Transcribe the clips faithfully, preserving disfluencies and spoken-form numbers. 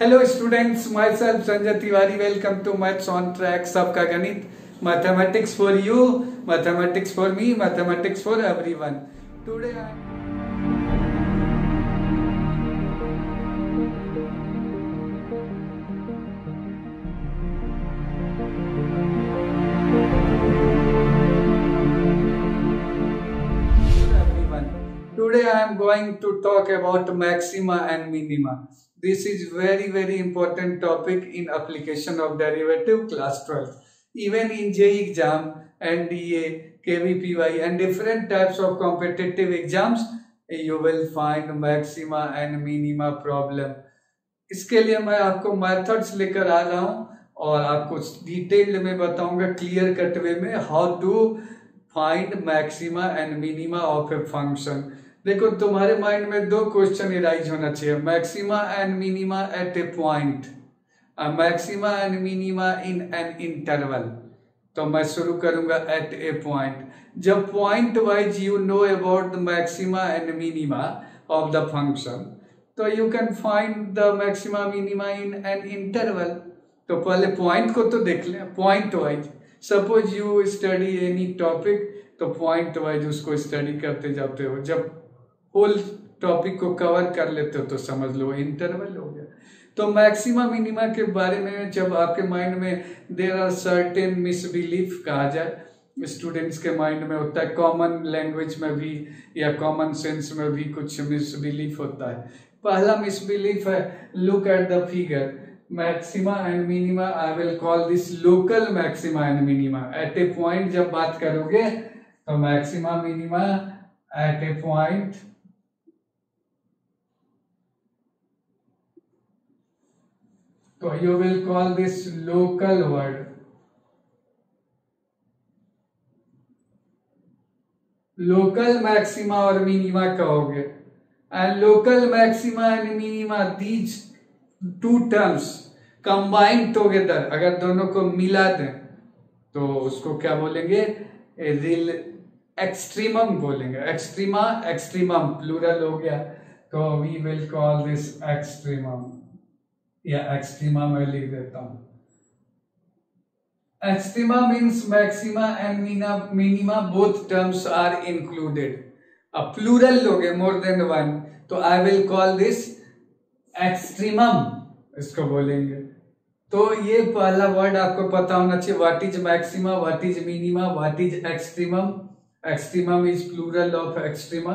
Hello students, myself Sanjay Tiwari. Welcome to maths on track. सबका गणित, mathematics for you, mathematics for me, mathematics for everyone. Today everyone today I am going to talk about maxima and minima. This is very very important topic in application of derivative class twelve. Even in J E E exam, N D A, K V P Y and different types of competitive exams, you will find maxima and minima problem. इसके लिए मैं आपको methods लेकर आ रहा हूँ और आपको detail में बताऊँगा clear cut way में how to find maxima and minima of a function. देखो, तुम्हारे माइंड में दो क्वेश्चन इराइज होना चाहिए, maxima and minima at a point, maxima and minima in an interval. तो मैं शुरू करूंगा एट ए पॉइंट। जब point wise you know about the maxima and minima of the function, तो you can find the maxima minima in an interval. तो पहले point को तो देख लें, point wise. Suppose you study any topic, तो point wise उसको study करते जाते हो। जब होल टॉपिक को कवर कर लेते हो तो समझ लो इंटरवल हो गया। तो मैक्सिमा मिनिमा के बारे में जब आपके माइंड में देयर आर सर्टेन मिसबिलीफ कहा जाए, स्टूडेंट्स के माइंड में होता है, कॉमन लैंग्वेज में भी या कॉमन सेंस में भी कुछ मिसबिलीफ होता है। पहला मिसबिलीफ है look at the figure, maxima and minima. I will call this local maxima and minima. At a point जब बात करोगे तो maxima minima at a point, तो you will call this local word, local maxima और minima कहोगे। And local maxima and minima, these two terms combined together, अगर दोनों को मिला दें तो उसको क्या बोलेंगे, रिल एक्सट्रीमम बोलेंगे। एक्सट्रीमा, एक्सट्रीमम प्लूरल हो गया, तो we will call this extremum, या एक्सट्रीमा मैं लिख देता हूं। Extrema means maxima and minima both terms are included. अब प्लूरल लोगे, मोर देन वन, तो I will call this extremum, इसको बोलेंगे। तो ये पहला वर्ड आपको पता होना चाहिए, what is maxima, what is minima, what is extremum. Extremum is plural of extrema,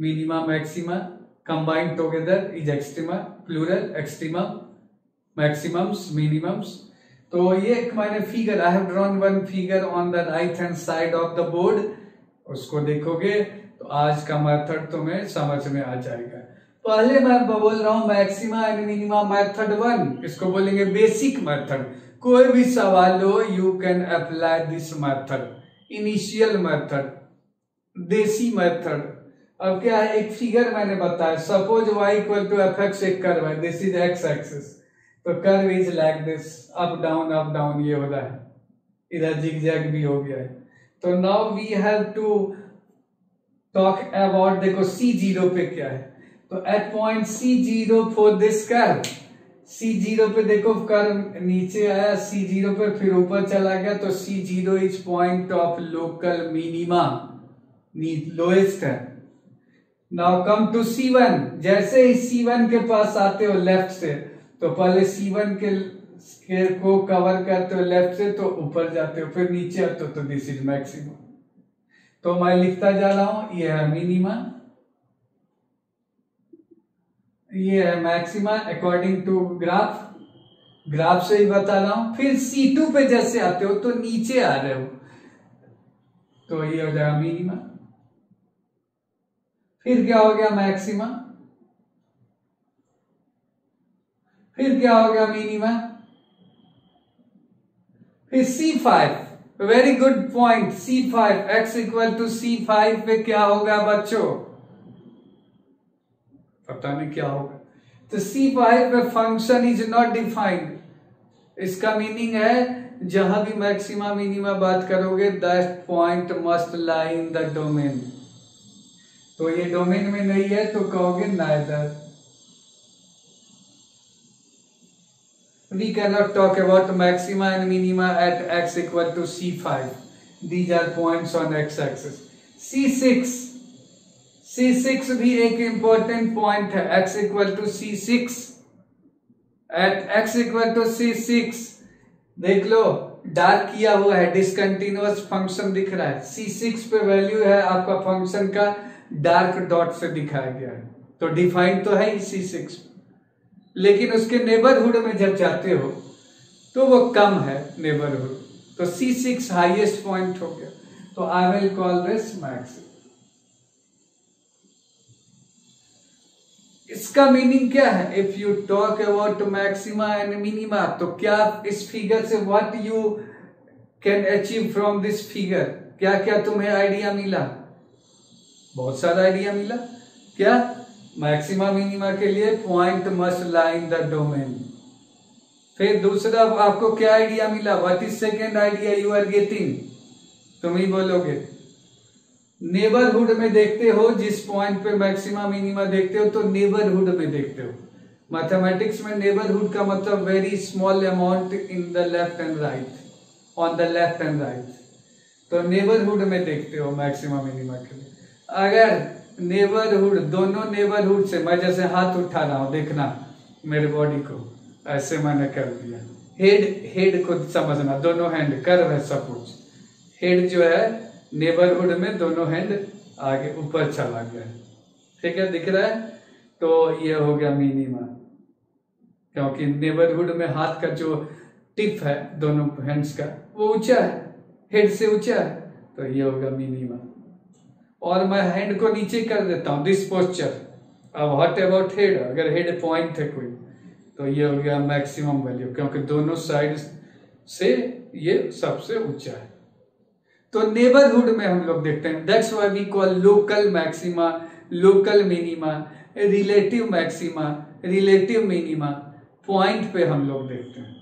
minima maxima combined together is extrema, plural extrema, maximums minimums. तो ये एक मैंने figure, I have drawn one figure on the right hand side of the board, उसको देखोगे तो आज का method तुम्हें समझ में आ जाएगा। पहले मैं बोल रहा हूँ maxima and minima method one, इसको बोलेंगे बेसिक मेथड। कोई भी सवाल हो you can apply this method, initial method, देसी मेथड। अब क्या है, एक फिगर मैंने बताया, suppose y equal to f x एक कर्व है, दिस इज एक्स एक्सिस, तो curve is like this, up down up down ये हो रहा है, इधर जिगजैग भी हो गया है। तो now we have to talk about, देखो सी जीरो पे क्या है, तो at point C zero for this curve, C zero पे देखो कर्व नीचे आया सी जीरो पे, फिर ऊपर चला गया, तो C zero is point of local minima, lowest है। Now come to C one, जैसे ही सी वन के पास आते हो लेफ्ट से, तो पहले सी वन के, के को कवर करते हो लेफ्ट से, तो ऊपर जाते हो, फिर नीचे आते हो, तो दिस इज मैक्सिमम। तो मैं लिखता जा रहा हूं, ये है मिनिमा, ये है maxima according to graph, graph से ही बता रहा हूं। फिर सी टू पे जैसे आते हो तो नीचे आ रहे हो, तो ये हो जाएगा मिनिमा। फिर क्या हो गया मैक्सिमा, फिर क्या हो गया मिनिमा, फिर C five, very good point, C five, x equal to C five पे क्या होगा बच्चों, पता नहीं क्या होगा। तो सी फाइव पे फंक्शन इज नॉट डिफाइंड, इसका मीनिंग है जहां भी मैक्सिमा मिनिमा बात करोगे that point must lie in the domain, तो ये डोमेन में नहीं है तो कहोगे neither. we cannot talk about maxima and minima at x equal to C five. These are points on x-axis. C six, C six भी एक important point है, x equal to C six. At x equal to C six, देख लो dark किया हुआ है, discontinuous function दिख रहा है. C सिक्स पे वैल्यू है आपका फंक्शन का, डार्क डॉट से दिखाया गया है, तो डिफाइंड तो है ही C सिक्स. लेकिन उसके नेबरहुड में जब जाते हो तो वो कम है नेबरहुड, तो C सिक्स हाईएस्ट पॉइंट हो गया. तो I will call this maxima. इसका मीनिंग क्या है? If you talk about maxima and minima, तो क्या आप इस फिगर से what you can achieve from this figure, क्या क्या तुम्हें आइडिया मिला? बहुत सारा आइडिया मिला. क्या? मैक्सिमा मिनिमा के लिए point must lie in the domain. फिर दूसरा आपको क्या आइडिया मिला? What is second idea you are getting? तुम ही बोलोगे. नेबरहुड में देखते हो, जिस पॉइंट पे मैक्सिमा मिनिमा देखते हो तो नेबरहुड में देखते हो. मैथमेटिक्स में नेबरहुड का मतलब very small amount in the left and right, on the left and right. तो नेबरहुड में देखते हो मैक्सिमा मिनिमा के लिए. अगर नेबरहुड, दोनों नेबरहुड से, मैं जैसे हाथ उठा रहा हूँ, देखना मेरे बॉडी को, ऐसे मैंने कर दिया. हेड, हेड को समझना, दोनों हैंड कर्व है सब कुछ. हेड जो है नेबरहुड में, दोनों हैंड आगे ऊपर चला गया. ठीक है, दिख रहा है? तो ये हो गया मिनिमा, क्योंकि नेबरहुड में हाथ का जो टिप है दोनों हैंड्स का, वो ऊंचा है, हेड से ऊंचा है, तो ये होगा मिनिमा. और मैं हैंड को नीचे कर देता हूँ, दिस पोस्चर. अब व्हाट अबाउट हेड? अगर हेड पॉइंट है कोई, तो ये हो गया मैक्सिमम वैल्यू, क्योंकि दोनों साइड से ये सबसे ऊंचा है. तो नेबरहुड में हम लोग देखते हैं. That's why we call local maxima, local minima, relative maxima, relative minima, point पे हम लोग देखते हैं.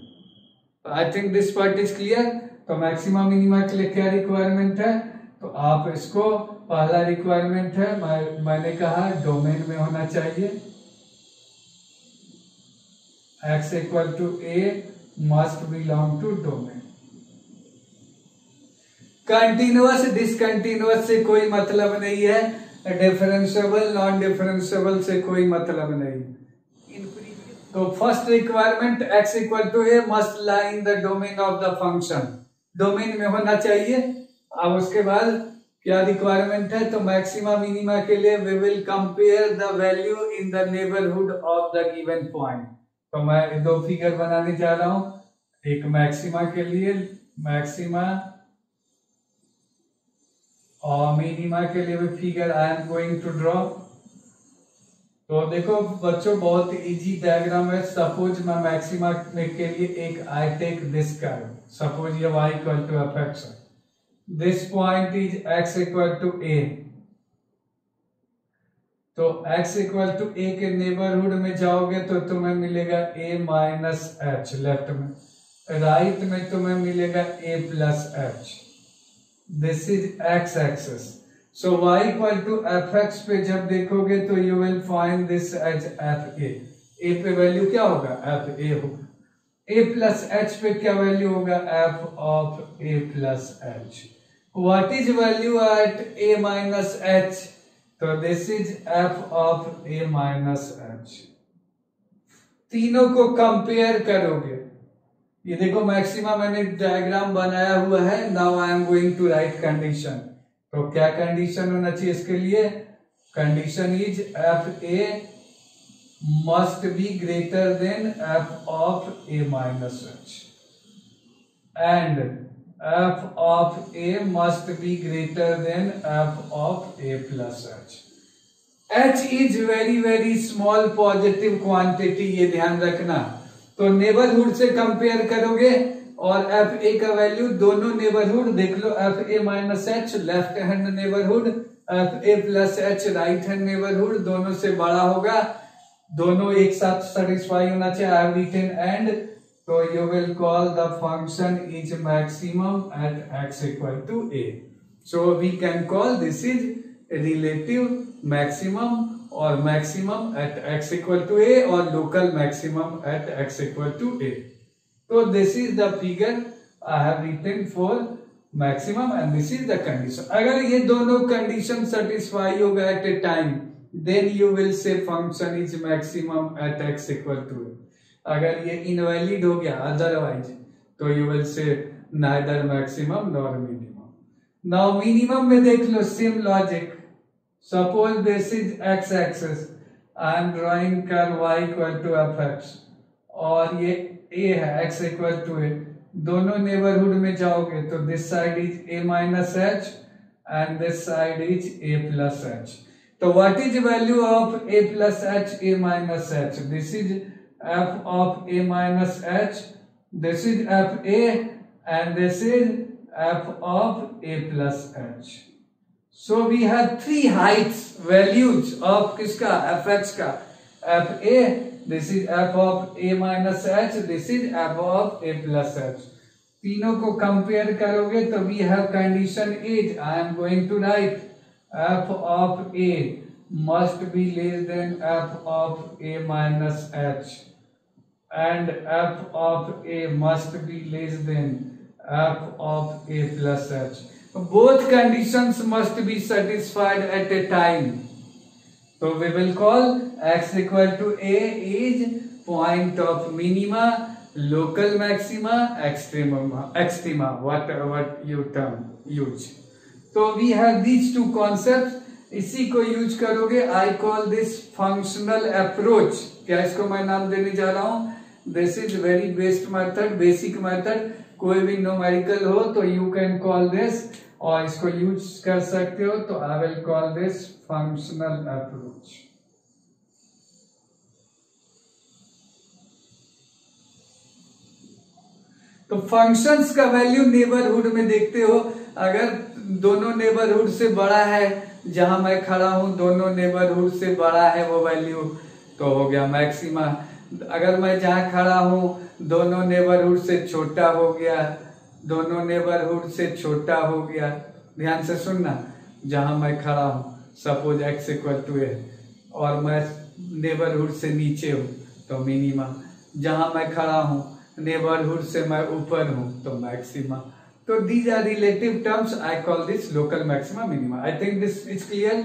I think this part is clear. तो मैक्सिमा मिनिमा के लिए क्या रिक्वायरमेंट है? तो आप इसको, पहला रिक्वायरमेंट है, मैं, मैंने कहा डोमेन में होना चाहिए. X equal to a must belong to domain. Continuous discontinuous से कोई मतलब नहीं है, डिफरेंशिएबल नॉन डिफरेंशिएबल से कोई मतलब नहीं. तो first requirement x equal to a must lie in the domain of the function, domain में होना चाहिए. अब उसके बाद क्या रिक्वायरमेंट है? तो मैक्सिमा मिनिमा के लिए we will compare the value in the neighbourhood of the given point. तो मैं दो फिगर बनाने जा रहा हूं, एक मैक्सिमा के लिए, मैक्सिमा और मिनिमा के लिए भी figure I am going to draw. तो देखो बच्चों, बहुत इजी डायग्राम है. सपोज मैं मैक्सिमा के लिए एक I take this curve, suppose ये y equal to f x, this point is x equal to a. तो x इक्वल टू a के नेबरहुड में जाओगे तो तुम्हें मिलेगा a माइनस एच लेफ्ट में, राइट में तुम्हें मिलेगा a plus h. This is x axis. So y equal to f(x) पे जब देखोगे तो you will find this as f(a). a पे वैल्यू क्या होगा? f(a) होगा. a plus h पे क्या वैल्यू होगा? f of a plus h. What is value at a minus h? तो this is f of a minus h. तीनों को कंपेयर करोगे. ये देखो मैक्सिमा मैंने डायग्राम बनाया हुआ है. Now I am going to write condition. तो क्या कंडीशन होना चाहिए इसके लिए? Condition is f a must be greater than f of a minus h and f of a must be greater than f of a plus h. H is very very small positive quantity, ये ध्यान रखना. तो neighbourhood से compare करोगे और F A का value दोनों neighbourhood, देख लो f a minus h left hand neighbourhood, f a plus h right hand neighbourhood, दोनों से बड़ा होगा, दोनों एक साथ सेटिस्फाई होना चाहिए. आई हैव रिटन एंड, तो you will call the function is maximum at x equal to a. So we can call this is relative maximum और maximum at x equal to a और local maximum at x equal to a. So this is the figure I have written for maximum and this is the condition. अगर ये दोनों condition satisfy हो गए at a time then you will say function is maximum at x equal to. अगर ये invalid हो गया otherwise तो you will say neither maximum nor minimum. Now minimum में देख लो same logic. Suppose this is x axis, I am drawing curve y equal to f x और ये ए है एक्स इक्वल टू ए। दोनों नेबरहुड में जाओगे तो this side is a minus h and this side is a plus h. तो what is value of a plus h a minus h? This is f of a minus h, this is f a and this is f of a plus h. So we have three heights values of किसका? F x का। F a, this is f of a minus h, this is f of a plus h. तीनों को compare करोगे तो we have condition is, I am going to write f of a must be less than f of a minus h and f of a must be less than f of a plus h. Both conditions must be satisfied at a time. So we will call x equal to a is point of minima, local maxima, extrema, extrema, whatever you term use. So we have these two concepts. इसी को use करोगे। I call this functional approach. क्या इसको मैं नाम देने जा रहा हूँ? This is very best method, basic method. कोई भी numerical हो तो you can call this. और इसको यूज कर सकते हो तो I will call this functional approach. तो फंक्शंस का वैल्यू नेबरहुड में देखते हो। अगर दोनों नेबरहुड से बड़ा है, जहां मैं खड़ा हूं दोनों नेबरहुड से बड़ा है वो वैल्यू, तो हो गया मैक्सिमा। अगर मैं जहां खड़ा हूं दोनों नेबरहुड से छोटा हो गया, दोनों नेबरहुड से छोटा हो गया। ध्यान से सुनना, जहां मैं खड़ा हूँ suppose x equal to a और मैं नेबरहुड से नीचे हूँ तो मिनिमा, जहां मैं खड़ा हूँ नेबरहुड से मैं ऊपर हूँ तो मैक्सिमा। तो these are relative terms, I call this local maxima minima. I think this is clear.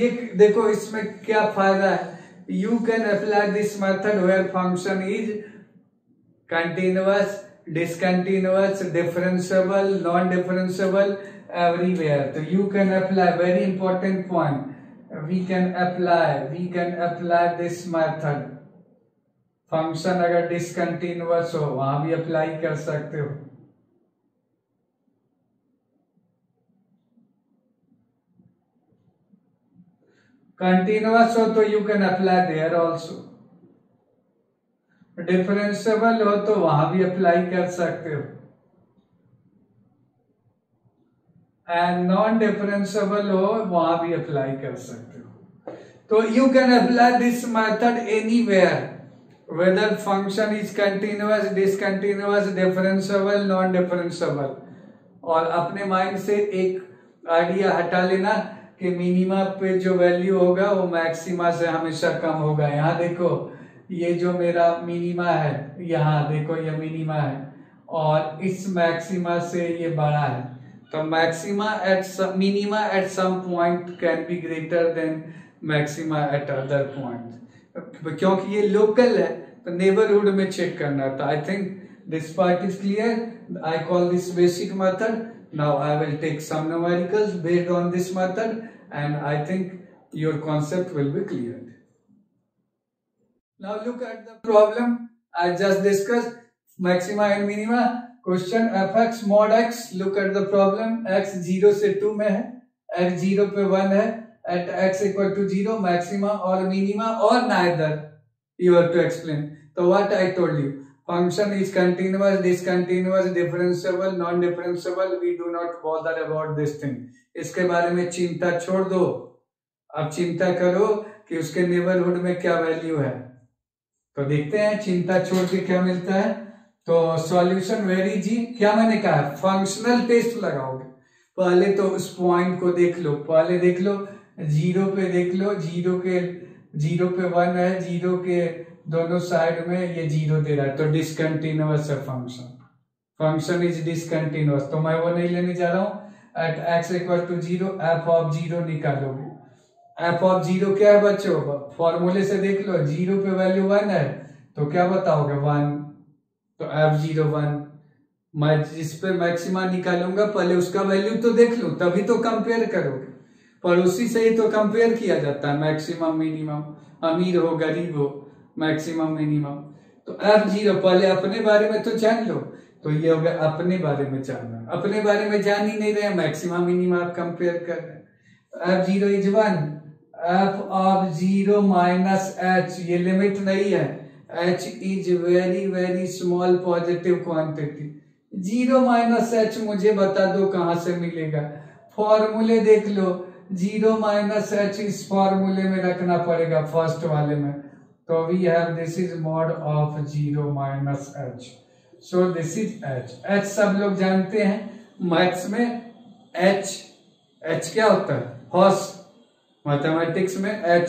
ये देखो इसमें क्या फायदा है, you can apply this method where function is continuous, discontinuous, differentiable, non-differentiable, everywhere. So you can apply, very important point, we can apply, we can apply this method. Function अगर discontinuous हो वहां भी apply कर सकते हो। Continuous हो तो you can apply there also. Differentiable हो तो वहां भी अप्लाई कर सकते हो एंड नॉन डिफरेंशिएबल हो वहां भी अप्लाई कर सकते हो। तो you can apply this method anywhere, whether function is continuous, discontinuous, differentiable, non differentiable. और अपने माइंड से एक आइडिया हटा लेना कि मिनिमा पे जो वैल्यू होगा वो मैक्सिमा से हमेशा कम होगा। यहाँ देखो ये जो मेरा मिनिमा है, यहाँ देखो ये मिनिमा है और इस मैक्सिमा से ये बड़ा है। तो maxima at minima at some point can be greater than maxima at other point. क्योंकि ये लोकल है तो नेबरहुड में चेक करना था। I think this part is clear. I call this basic method. Now I will take some numericals based on this method and I think your concept will be clear. Now look at the problem I just discussed, maxima and minima. Question f(x) mod x. Look at the problem, x zero से two में है, x zero पे one है, at x equal to zero maxima or minima or neither. You have to explain. So what I told you, function is continuous, discontinuous, differentiable, non-differentiable. We do not bother about this thing. इसके बारे में चिंता छोड़ दो। अब चिंता करो कि उसके नेबरहुड में क्या वैल्यू है। तो देखते हैं चिंता छोड़ के क्या मिलता है। तो सॉल्यूशन वेरी इजी। क्या मैंने कहा, फंक्शनल टेस्ट लगाओगे। पहले तो उस पॉइंट को देख लो, पहले देख लो जीरो पे, देख लो जीरो के जीरो पे वन है, जीरो के दोनों साइड में ये जीरो दे रहा है तो डिसकंटिन्यूअस है फंक्शन, फंक्शन इज डिसकंटिन्यूअस। तो मैं वो नहीं लेने जा रहा हूँ। At x equal to zero f of zero निकालोगे। एफ ऑफ जीरो क्या है बच्चों, फॉर्मूले से देख लो, जीरो पे वैल्यू वन है तो क्या बताओगे वन, तो एफ जीरो वन। मैं जिस पे मैक्सिमा निकालूंगा पहले उसका वैल्यू तो देख लो, तभी तो कंपेयर करोगे, पर उसी से ही तो कंपेयर किया जाता है मैक्सिमम मिनिमम, अमीर हो गरीब हो मैक्सिमम मिनिमम। तो एफ जीरो पहले अपने बारे में तो जान लो, तो ये हो गया अपने बारे में जानना। अपने बारे में जान ही नहीं रहे, मैक्सिमम मिनिमम आप कंपेयर कर रहे हैं। F zero is one, f of zero minus h, ये लिमिट नहीं है, h is very very small positive quantity. Zero minus h मुझे बता दो कहां से मिलेगा, फॉर्मूले देख लो, जीरो माइनस एच इस फॉर्मूले में रखना पड़ेगा फर्स्ट वाले में। तो we have this is mod of zero minus h, so this is h. H सब लोग जानते हैं मैथ्स में, एच एच क्या होता है हॉर्स, मैथमेटिक्स में एच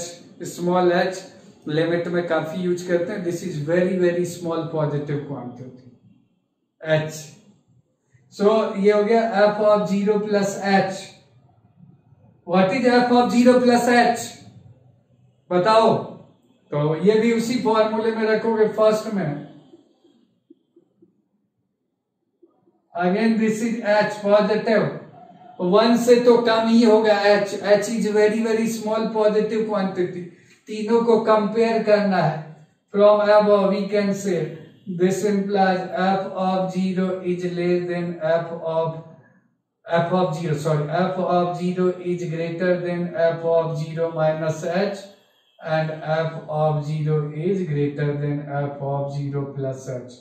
स्मॉल एच लिमिट में काफी यूज करते हैं। This is very very small positive quantity h. So ये हो गया f of zero plus h. What is f of zero plus h बताओ, तो ये भी उसी फॉर्मूले में रखोगे फर्स्ट में। Again this is h positive, one से तो कम ही होगा h, h is very very small positive quantity. तीनों को कंपेयर करना है। From above we can say this implies f of zero is less than f of f of zero sorry f of zero is greater than f of zero minus h and f of zero is greater than f of zero plus h.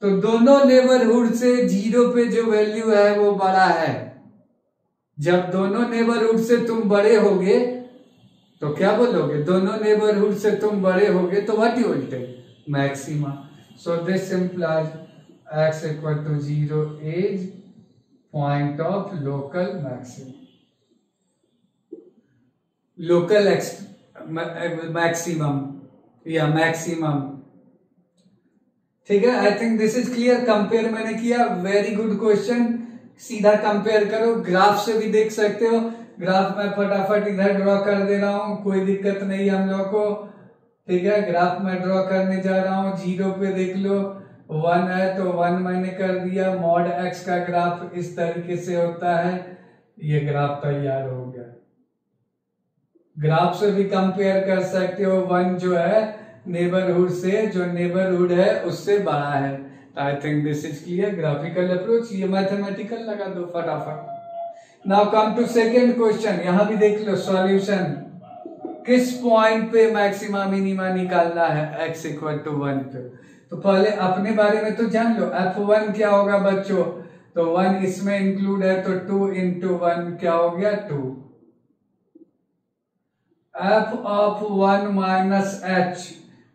तो दोनों neighbourhood से zero पे जो value है वो बड़ा है। जब दोनों नेबरहुड से तुम बड़े होगे तो क्या बोलोगे, दोनों नेबरहुड से तुम बड़े होगे तो what you will take maxima. So this implies x equal to zero is point of local maxima, local maximum या मैक्सिमम। ठीक है, I think this is clear. Compare मैंने किया, वेरी गुड क्वेश्चन। सीधा कंपेयर करो, ग्राफ से भी देख सकते हो। ग्राफ मैं फटाफट इधर ड्रॉ कर दे रहा हूँ, कोई दिक्कत नहीं हम लोग को। ठीक है, ग्राफ मैं ड्रॉ करने जा रहा हूँ। जीरो पे देख लो वन है तो वन मैंने कर दिया। मॉड एक्स का ग्राफ इस तरीके से होता है। ये ग्राफ तैयार हो गया। ग्राफ से भी कंपेयर कर सकते हो, वन जो है नेबरहुड से, जो नेबरहुड है उससे बड़ा है। I think this is clear graphical approach. ये मैथमेटिकल लगा दो फटाफट। Now come to second question. यहाँ भी देख लो solution. किस पॉइंट पे मैक्सिमा मिनिमा निकालना है x इक्वल टू वन पे। तो पहले अपने बारे में तो जान लो। एफ वन क्या होगा बच्चों, तो वन इसमें इंक्लूड है तो टू इंटू वन क्या हो गया two. F of one minus h,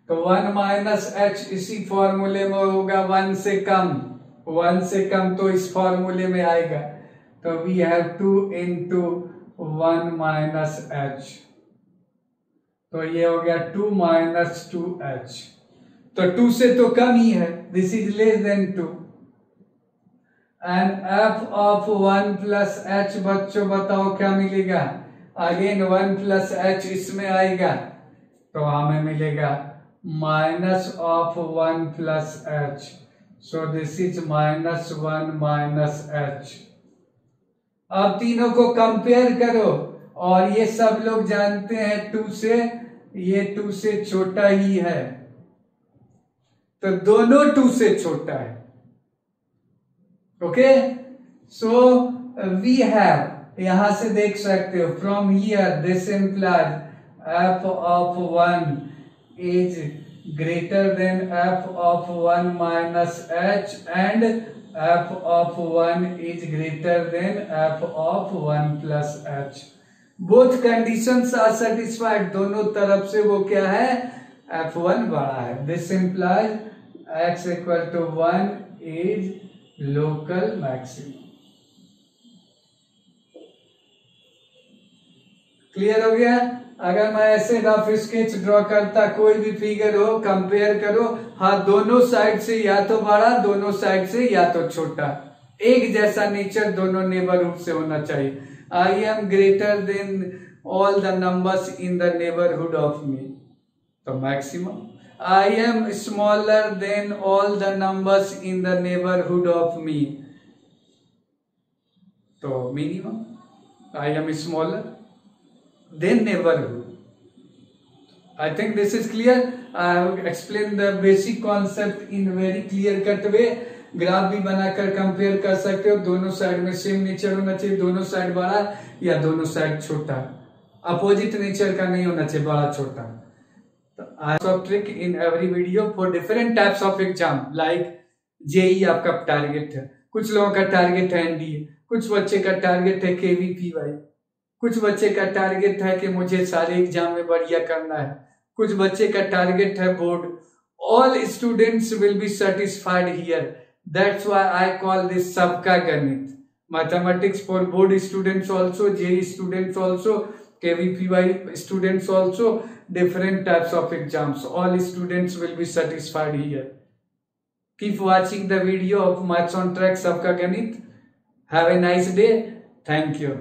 तो वन माइनस एच इसी फॉर्मूले में होगा, वन से कम, वन से कम तो इस फॉर्मूले में आएगा। तो we have two into one minus h, तो ये हो गया टू माइनस टू एच, तो टू से तो कम ही है, this is less than two. And f of one plus h बच्चों बताओ क्या मिलेगा, अगेन वन प्लस एच इसमें आएगा तो हमें मिलेगा minus of one plus h, so this is minus one minus h. अब तीनों को कंपेयर करो, और ये सब लोग जानते हैं टू से, ये टू से छोटा ही है, तो दोनों टू से छोटा है। ओके, सो वी हैव, यहां से देख सकते हो, from here this implies f of one is greater than f of one minus h and f of one is greater than f of one plus h. both conditions are satisfied, दोनों तरफ से वो क्या है F one बड़ा है। This implies x equal to one is local maximum. Clear हो गया। अगर मैं ऐसे रफ स्केच ड्रॉ करता, कोई भी फिगर हो, कंपेयर करो, हाँ दोनों साइड से या तो बड़ा, दोनों साइड से या तो छोटा, एक जैसा नेचर दोनों नेबरहुड से होना चाहिए। I am greater than all the numbers in the neighbourhood of me, तो maximum. I am smaller than all the numbers in the neighbourhood of me, तो minimum. I am smaller then neighborhood. I think this is clear. I have explained the basic concept in very clear cut way. Graph भी बनाकर compare कर सकते हो, दोनों side में same nature होना चाहिए, दोनों साइड बड़ा या दोनों साइड छोटा, अपोजिट नेचर का नहीं होना चाहिए, बड़ा छोटा। Maths on Track in every video for different types of exam like J E E आपका टारगेट है, कुछ लोगों का टारगेट है N D A, कुछ बच्चे का टारगेट है K V P Y, कुछ बच्चे का टारगेट है कि मुझे सारे एग्जाम में बढ़िया करना है, कुछ बच्चे का टारगेट है board. All students will be satisfied here, that's why I call this सबका गणित। Mathematics for board students also, JEE students also, KVPY students also, different types of exams, all students will be satisfied here. Keep watching the video of maths on track सबका गणित। Have a nice day, thank you.